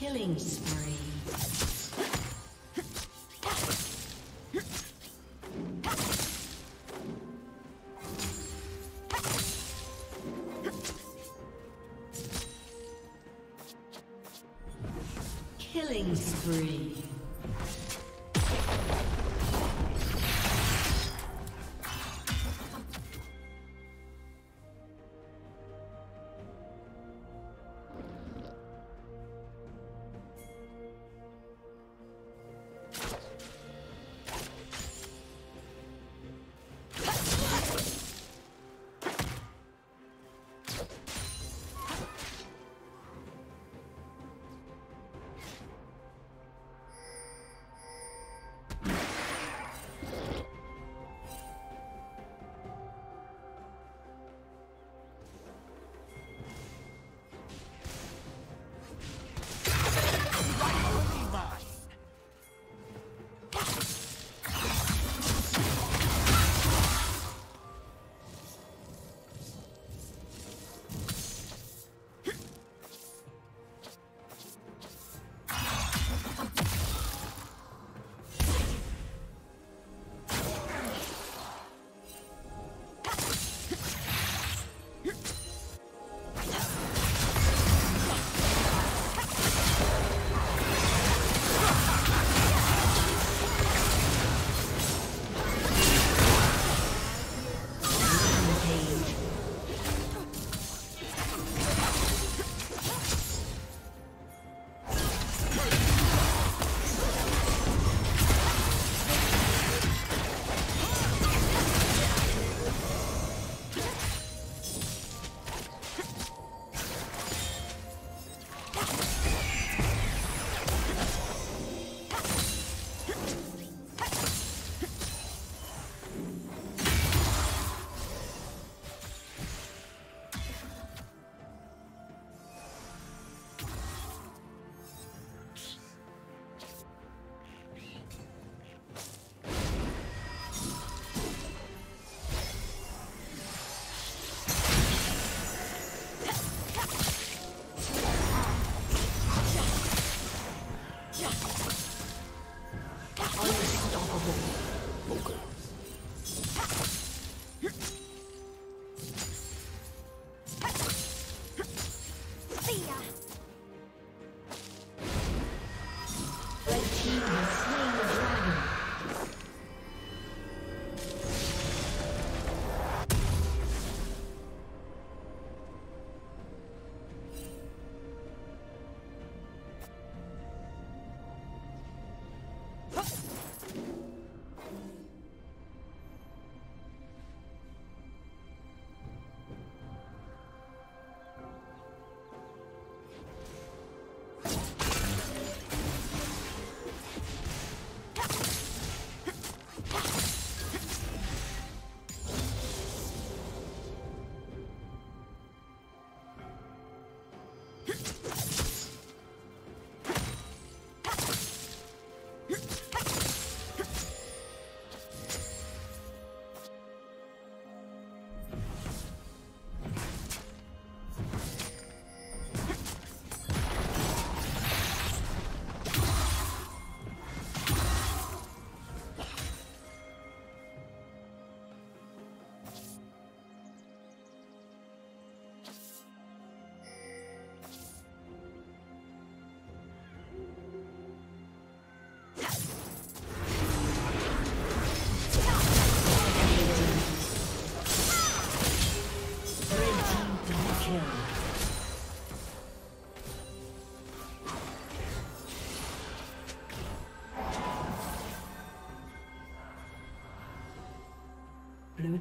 Killing spree. Killing spree. Blue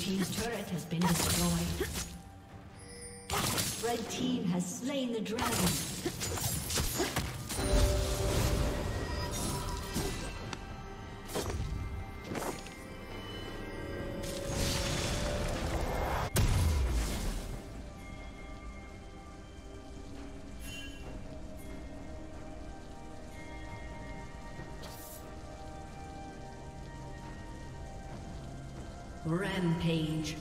Team's turret has been destroyed. Blue team's turret has been destroyed. Red team has slain the dragon. Rampage.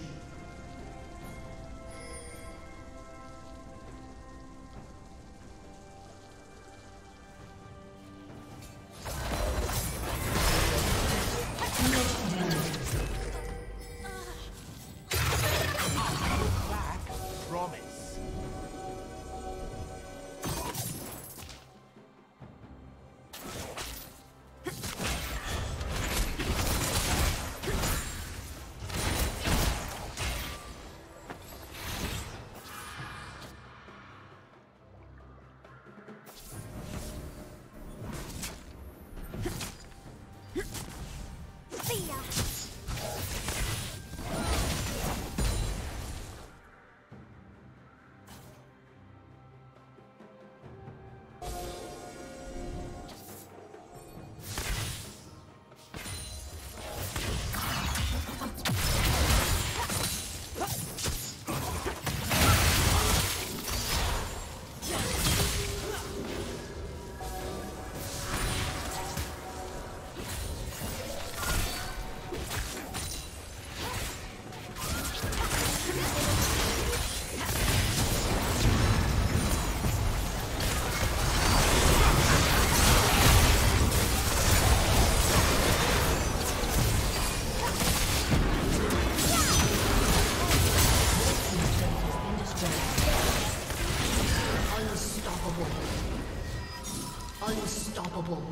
Unstoppable.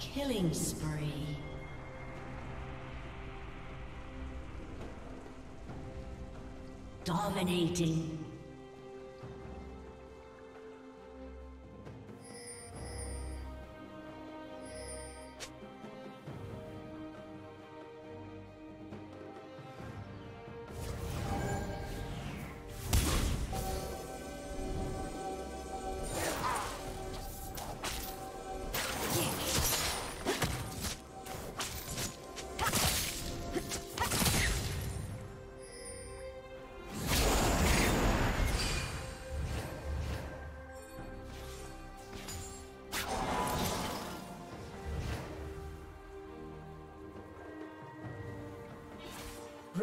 Killing spree. Dominating.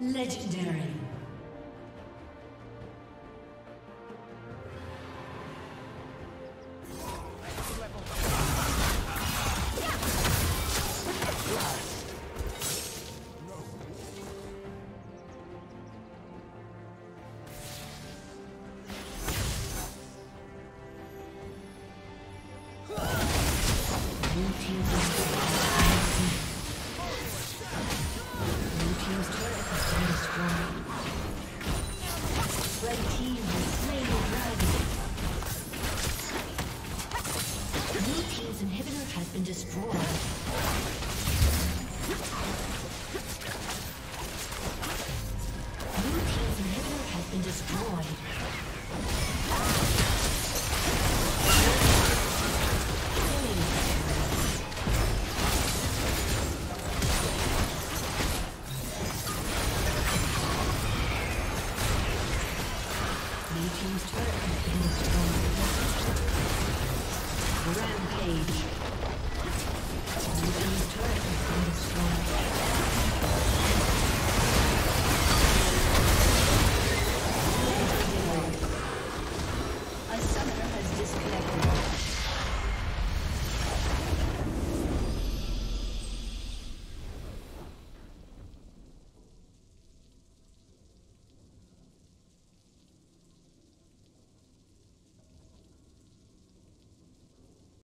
Legendary. Blue team.